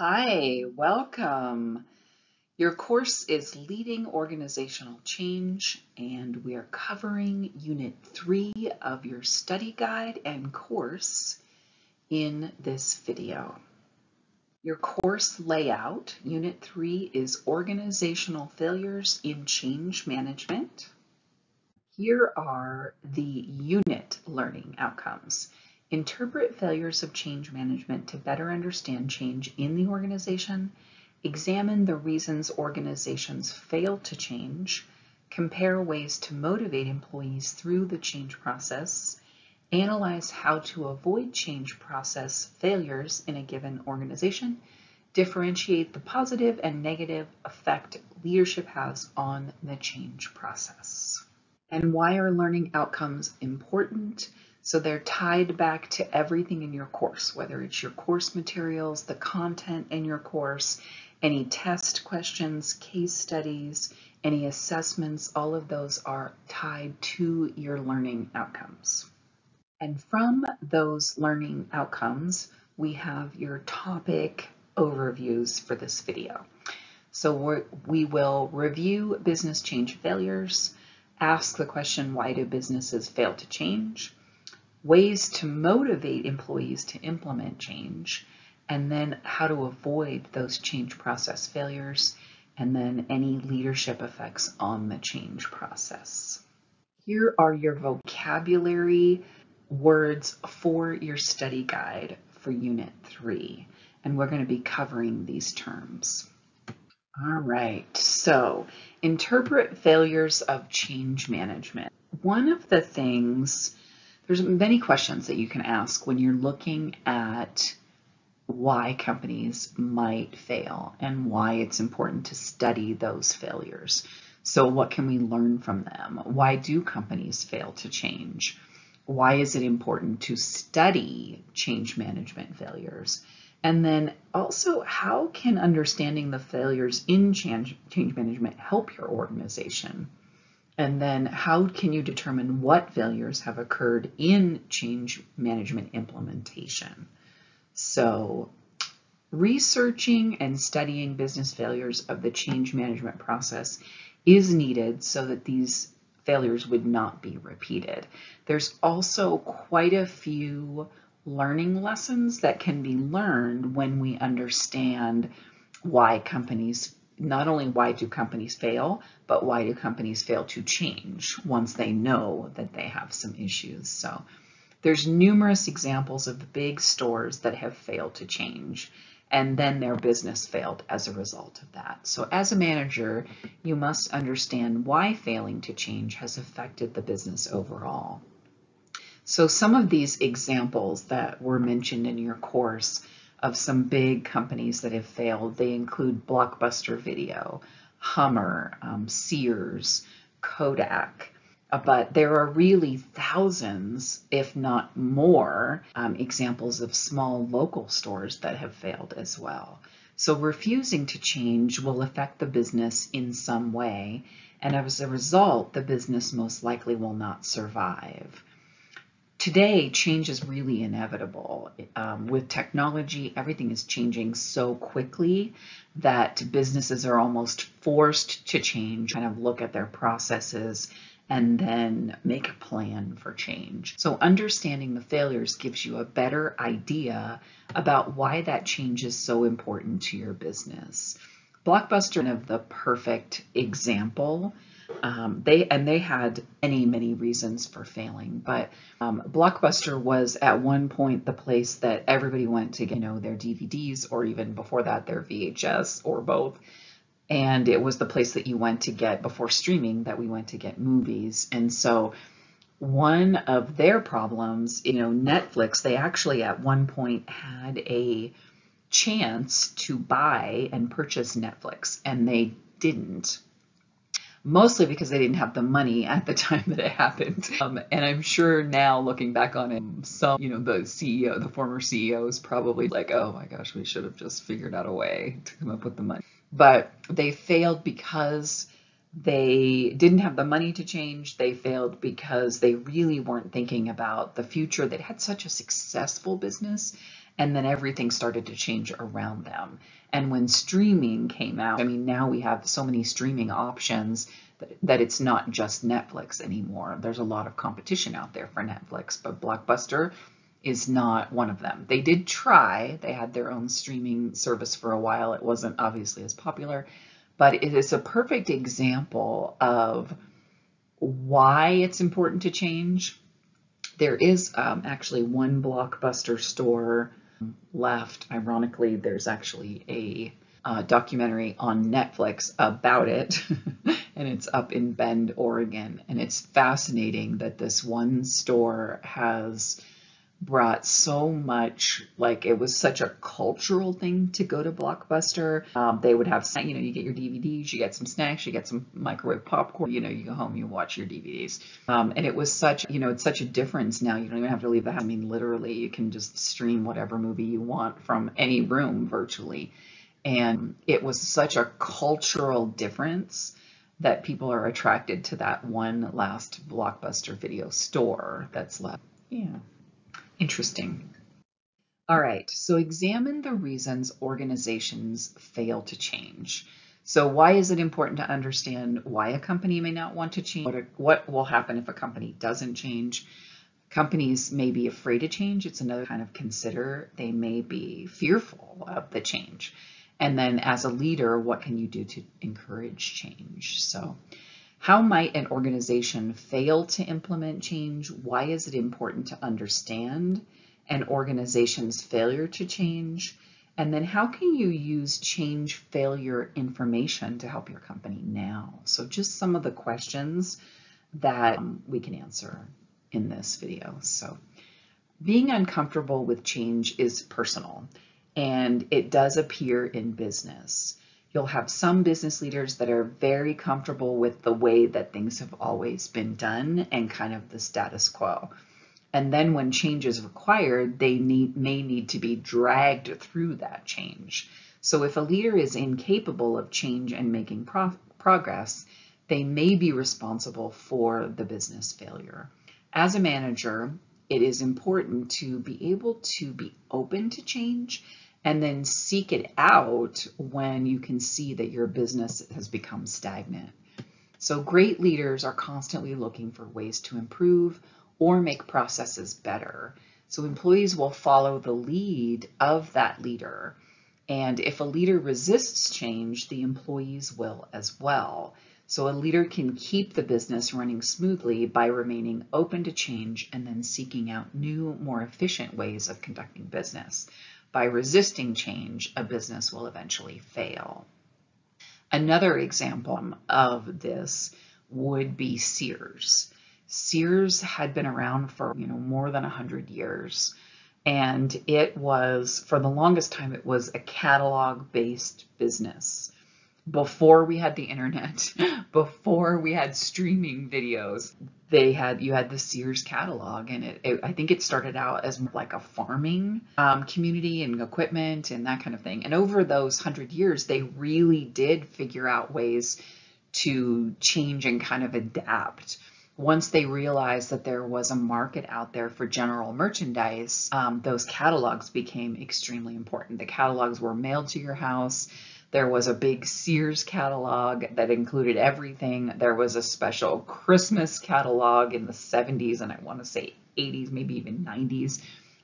Hi, welcome. Your course is Leading Organizational Change, and we are covering Unit 3 of your study guide and course in this video. Your course layout, Unit 3, is Organizational Failures in Change Management. Here are the unit learning outcomes. Interpret failures of change management to better understand change in the organization. Examine the reasons organizations fail to change. Compare ways to motivate employees through the change process. Analyze how to avoid change process failures in a given organization. Differentiate the positive and negative effect leadership has on the change process. And why are learning outcomes important? So they're tied back to everything in your course, whether it's your course materials, the content in your course, any test questions, case studies, any assessments, all of those are tied to your learning outcomes. And from those learning outcomes, we have your topic overviews for this video. So we will review business change failures, ask the question, why do businesses fail to change? Ways to motivate employees to implement change, and then how to avoid those change process failures, and then any leadership effects on the change process. Here are your vocabulary words for your study guide for Unit 3, and we're going to be covering these terms. All right, so interpret failures of change management. One of the things there's many questions that you can ask when you're looking at why companies might fail and why it's important to study those failures. So what can we learn from them? Why do companies fail to change? Why is it important to study change management failures? And then also, how can understanding the failures in change management help your organization? And then how can you determine what failures have occurred in change management implementation? So researching and studying business failures of the change management process is needed so that these failures would not be repeated. There's also quite a few learning lessons that can be learned when we understand why companies not only why do companies fail, but why do companies fail to change once they know that they have some issues. So there's numerous examples of big stores that have failed to change, and then their business failed as a result of that. So as a manager, you must understand why failing to change has affected the business overall. So some of these examples that were mentioned in your course of some big companies that have failed. They include Blockbuster Video, Hummer, Sears, Kodak, but there are really thousands, if not more, examples of small local stores that have failed as well. So refusing to change will affect the business in some way, and as a result, the business most likely will not survive. Today, change is really inevitable. With technology, everything is changing so quickly that businesses are almost forced to change, kind of look at their processes and then make a plan for change. So understanding the failures gives you a better idea about why that change is so important to your business. Blockbuster is the perfect example. They had many reasons for failing, but Blockbuster was at one point the place that everybody went to get their DVDs, or even before that their VHS or both, and it was the place that you went to get before streaming that we went to get movies. And so one of their problems, Netflix, they actually at one point had a chance to buy and purchase Netflix, and they didn't. Mostly because they didn't have the money at the time that it happened. And I'm sure now looking back on it, some, the former CEO is probably like, oh my gosh, we should have just figured out a way to come up with the money. But they failed because they didn't have the money to change. They failed because they really weren't thinking about the future. They had such a successful business and then everything started to change around them. And when streaming came out, I mean, now we have so many streaming options that it's not just Netflix anymore. There's a lot of competition out there for Netflix, but Blockbuster is not one of them. They did try. They had their own streaming service for a while. It wasn't obviously as popular, but it is a perfect example of why it's important to change. There is actually one Blockbuster store left. Ironically, there's actually a documentary on Netflix about it, and it's up in Bend, Oregon. And it's fascinating that this one store has brought so much, like it was such a cultural thing to go to Blockbuster. They would have, you know, you get your DVDs, you get some snacks, you get some microwave popcorn, you know, you go home, you watch your DVDs. And it was such, you know, it's such a difference now. You don't even have to leave the house. I mean, literally, you can just stream whatever movie you want from any room virtually. And it was such a cultural difference that people are attracted to that one last Blockbuster Video store that's left. Yeah. Interesting. All right, so examine the reasons organizations fail to change. So why is it important to understand why a company may not want to change? What will happen if a company doesn't change? Companies may be afraid to change. It's another kind of consider. They may be fearful of the change. And then as a leader, what can you do to encourage change? So how might an organization fail to implement change? Why is it important to understand an organization's failure to change? And then how can you use change failure information to help your company now? So just some of the questions that we can answer in this video. So being uncomfortable with change is personal, and it does appear in business. You'll have some business leaders that are very comfortable with the way that things have always been done and kind of the status quo. And then when change is required, they may need to be dragged through that change. So if a leader is incapable of change and making progress, they may be responsible for the business failure. As a manager, it is important to be able to be open to change and then seek it out when you can see that your business has become stagnant. So great leaders are constantly looking for ways to improve or make processes better. So employees will follow the lead of that leader. And if a leader resists change, the employees will as well. So a leader can keep the business running smoothly by remaining open to change and then seeking out new, more efficient ways of conducting business. By resisting change, a business will eventually fail. Another example of this would be Sears. Sears had been around for, you know, more than 100 years, and it was, for the longest time, it was a catalog-based business. Before we had the internet, before we had streaming videos, you had the Sears catalog, and I think it started out as more like a farming community and equipment and that kind of thing. And over those 100 years, they really did figure out ways to change and kind of adapt. Once they realized that there was a market out there for general merchandise, those catalogs became extremely important. The catalogs were mailed to your house. There was a big Sears catalog that included everything. There was a special Christmas catalog in the 70s, and I want to say 80s, maybe even 90s,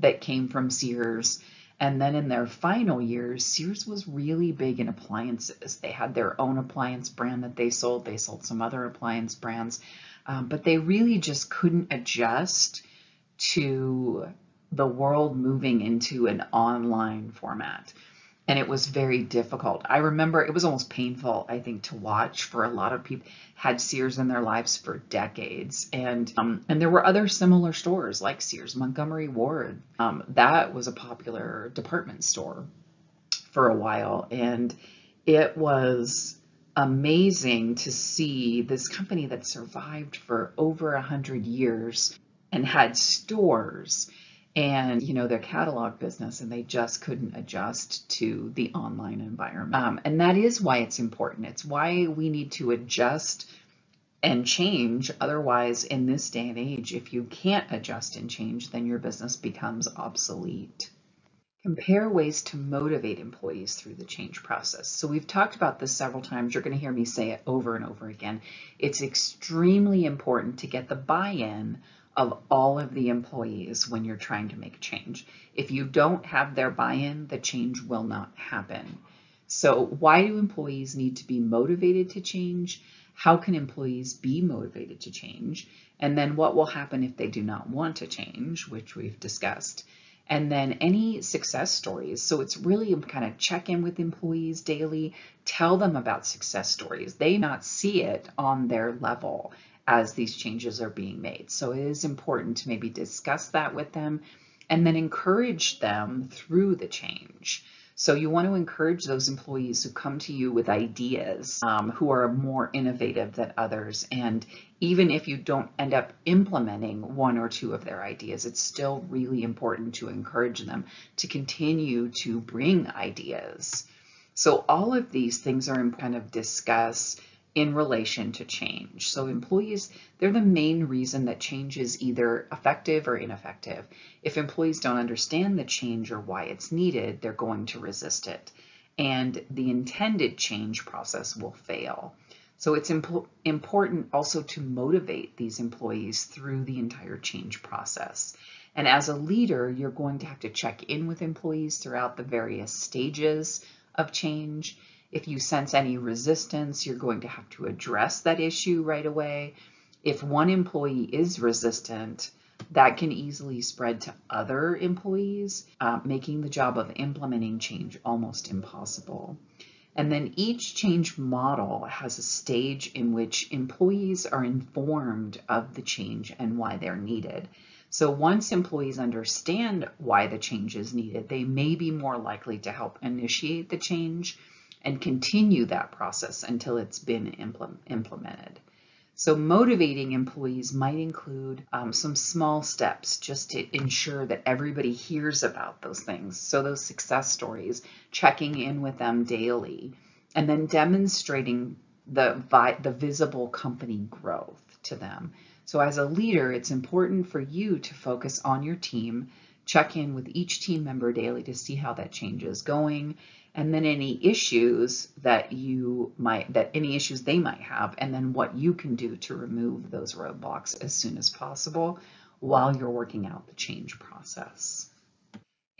that came from Sears. And then in their final years, Sears was really big in appliances. They had their own appliance brand that they sold. They sold some other appliance brands, but they really just couldn't adjust to the world moving into an online format. And it was very difficult. I remember it was almost painful, I think, to watch for a lot of people had Sears in their lives for decades. And there were other similar stores like Sears, Montgomery Ward. That was a popular department store for a while. And it was amazing to see this company that survived for over 100 years and had stores and, you know, their catalog business, and they just couldn't adjust to the online environment. And that is why it's important. It's why we need to adjust and change. Otherwise, in this day and age, if you can't adjust and change, then your business becomes obsolete. Compare ways to motivate employees through the change process. So we've talked about this several times. You're going to hear me say it over and over again. It's extremely important to get the buy-in of all of the employees when you're trying to make change. If you don't have their buy-in, the change will not happen. So why do employees need to be motivated to change? How can employees be motivated to change? And then what will happen if they do not want to change, which we've discussed. And then any success stories. So it's really kind of check in with employees daily, tell them about success stories. They may not see it on their level as these changes are being made. So it is important to maybe discuss that with them and then encourage them through the change. So you want to encourage those employees who come to you with ideas, who are more innovative than others. And even if you don't end up implementing one or two of their ideas, it's still really important to encourage them to continue to bring ideas. So all of these things are important to discuss in relation to change. So employees, they're the main reason that change is either effective or ineffective. If employees don't understand the change or why it's needed, they're going to resist it, and the intended change process will fail. So it's important also to motivate these employees through the entire change process. And as a leader, you're going to have to check in with employees throughout the various stages of change. If you sense any resistance, you're going to have to address that issue right away. If one employee is resistant, that can easily spread to other employees, making the job of implementing change almost impossible. And then each change model has a stage in which employees are informed of the change and why they're needed. So once employees understand why the change is needed, they may be more likely to help initiate the change and continue that process until it's been implemented. So motivating employees might include some small steps just to ensure that everybody hears about those things. So those success stories, checking in with them daily, and then demonstrating the visible company growth to them. So as a leader, it's important for you to focus on your team, check in with each team member daily to see how that change is going, and then any issues that they might have, and then what you can do to remove those roadblocks as soon as possible while you're working out the change process.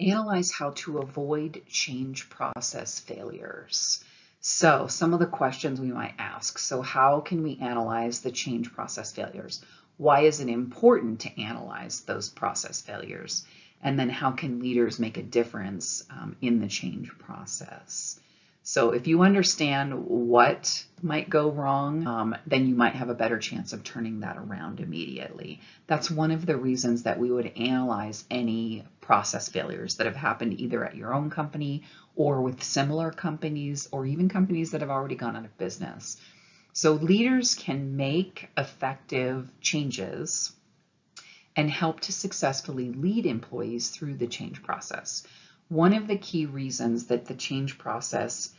Analyze how to avoid change process failures. So some of the questions we might ask. So how can we analyze the change process failures? Why is it important to analyze those process failures? And then how can leaders make a difference in the change process? So if you understand what might go wrong, then you might have a better chance of turning that around immediately. That's one of the reasons that we would analyze any process failures that have happened either at your own company or with similar companies, or even companies that have already gone out of business. So leaders can make effective changes and help to successfully lead employees through the change process. One of the key reasons that the change process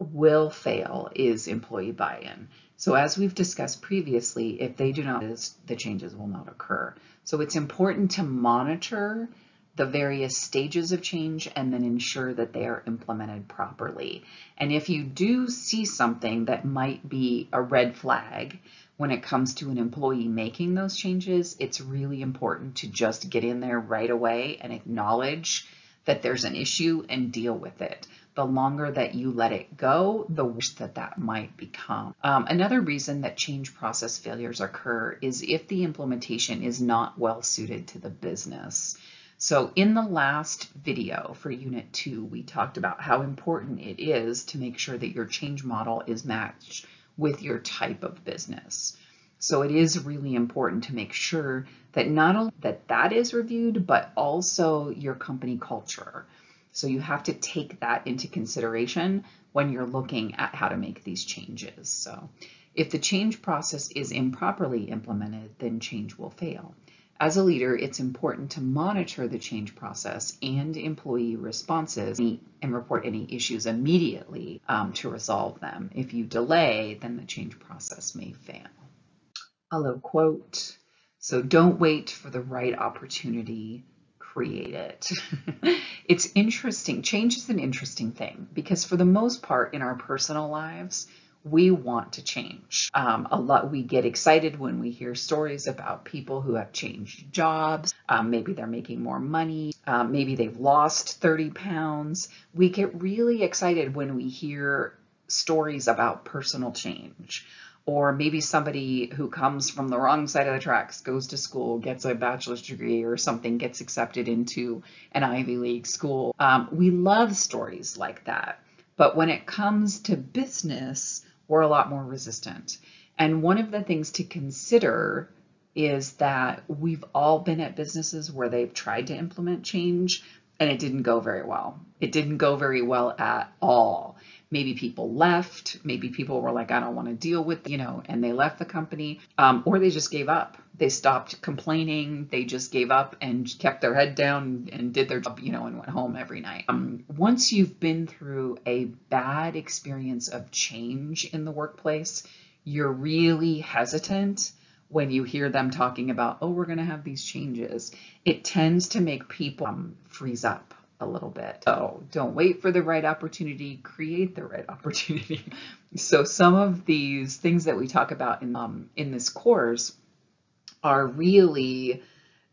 will fail is employee buy-in. So as we've discussed previously, if they do not, the changes will not occur. So it's important to monitor the various stages of change and then ensure that they are implemented properly. And if you do see something that might be a red flag when it comes to an employee making those changes, it's really important to just get in there right away and acknowledge that there's an issue and deal with it. The longer that you let it go, the worse that might become. Another reason that change process failures occur is if the implementation is not well suited to the business. So in the last video for Unit 2, we talked about how important it is to make sure that your change model is matched with your type of business. So it is really important to make sure that not only that is reviewed, but also your company culture. So you have to take that into consideration when you're looking at how to make these changes. So if the change process is improperly implemented, then change will fail. As a leader, it's important to monitor the change process and employee responses and report any issues immediately to resolve them. If you delay, then the change process may fail. Hello quote. So don't wait for the right opportunity, create it. It's interesting. Change is an interesting thing because for the most part in our personal lives, we want to change. A lot. We get excited when we hear stories about people who have changed jobs. Maybe they're making more money. Maybe they've lost 30 pounds. We get really excited when we hear stories about personal change. Or maybe somebody who comes from the wrong side of the tracks, goes to school, gets a bachelor's degree or something, gets accepted into an Ivy League school. We love stories like that. But when it comes to business, we're a lot more resistant. And one of the things to consider is that we've all been at businesses where they've tried to implement change and it didn't go very well. It didn't go very well at all. Maybe people left, maybe people were like, I don't want to deal with, and they left the company, or they just gave up. They stopped complaining. They just gave up and kept their head down and did their job, and went home every night. Once you've been through a bad experience of change in the workplace, you're really hesitant when you hear them talking about, oh, we're going to have these changes. It tends to make people freeze up a little bit. So don't wait for the right opportunity, create the right opportunity. So some of these things that we talk about in this course are really,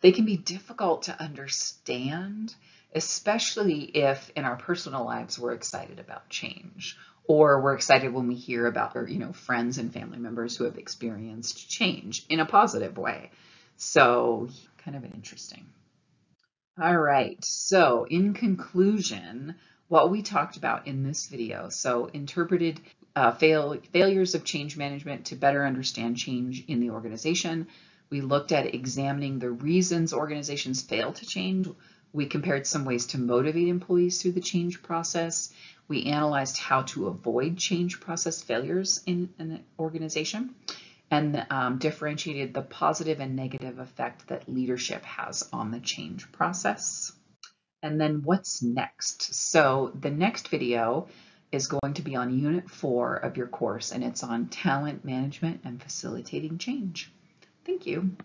they can be difficult to understand, especially if in our personal lives we're excited about change, or we're excited when we hear about, friends and family members who have experienced change in a positive way. So kind of interesting. All right, so in conclusion, what we talked about in this video, so interpreted failures of change management to better understand change in the organization. We looked at examining the reasons organizations fail to change. We compared some ways to motivate employees through the change process. We analyzed how to avoid change process failures in an organization, and differentiated the positive and negative effect that leadership has on the change process. And then what's next? So the next video is going to be on Unit 4 of your course, and it's on talent management and facilitating change. Thank you.